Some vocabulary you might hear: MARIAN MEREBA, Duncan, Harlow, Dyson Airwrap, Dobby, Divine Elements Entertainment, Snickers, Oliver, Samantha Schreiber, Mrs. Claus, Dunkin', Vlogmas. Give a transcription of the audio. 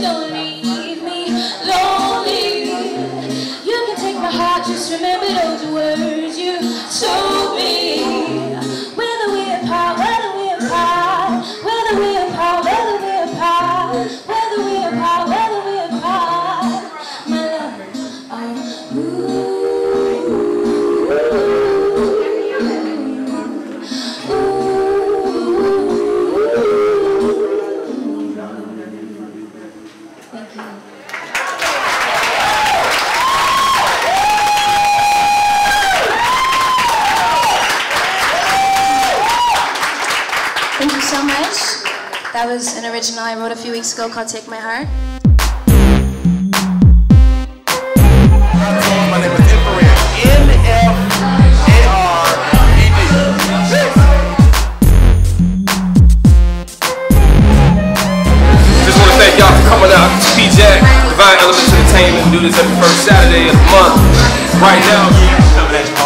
don't leave me lonely. You can take my heart, just remember those words you told me. Whether we're apart, whether we're apart, whether we're apart, whether we're apart, whether we're apart, whether we're apart, my love, Thank you so much. That was an original I wrote a few weeks ago called Take My Heart. My name is Marian. Just want to thank y'all for coming out to PJack, Divine Elements Entertainment. We do this every first Saturday of the month. Right now,